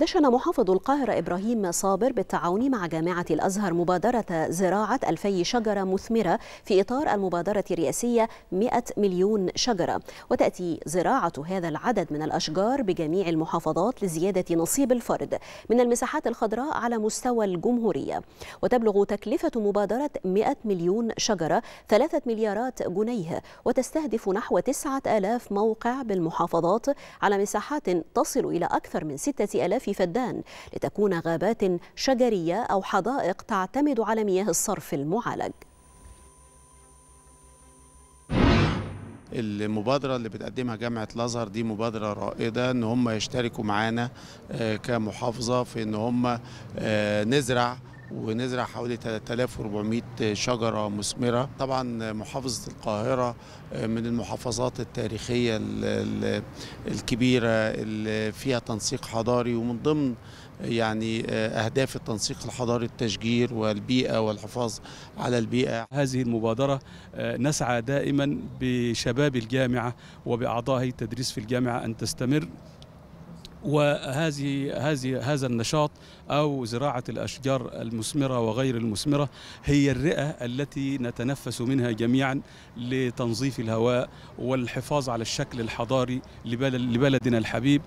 دشن محافظ القاهرة إبراهيم صابر بالتعاون مع جامعة الأزهر مبادرة زراعة 2000 شجرة مثمرة في إطار المبادرة الرئاسية 100 مليون شجرة، وتأتي زراعة هذا العدد من الأشجار بجميع المحافظات لزيادة نصيب الفرد من المساحات الخضراء على مستوى الجمهورية. وتبلغ تكلفة مبادرة 100 مليون شجرة 3 مليارات جنيه، وتستهدف نحو 9000 موقع بالمحافظات على مساحات تصل إلى أكثر من 6000 فدان، لتكون غابات شجرية أو حدائق تعتمد على مياه الصرف المعالج. المبادرة اللي بتقدمها جامعة الأزهر دي مبادرة رائدة، إن هم يشتركوا معانا كمحافظة في إن هم نزرع حوالي 3400 شجرة مثمرة. طبعا محافظة القاهرة من المحافظات التاريخية الكبيرة اللي فيها تنسيق حضاري، ومن ضمن يعني أهداف التنسيق الحضاري التشجير والبيئة والحفاظ على البيئة. هذه المبادرة نسعى دائما بشباب الجامعة وبأعضاء هيئة التدريس في الجامعة أن تستمر، وهذا النشاط أو زراعة الأشجار المثمرة وغير المثمرة هي الرئة التي نتنفس منها جميعا لتنظيف الهواء والحفاظ على الشكل الحضاري لبلدنا الحبيب.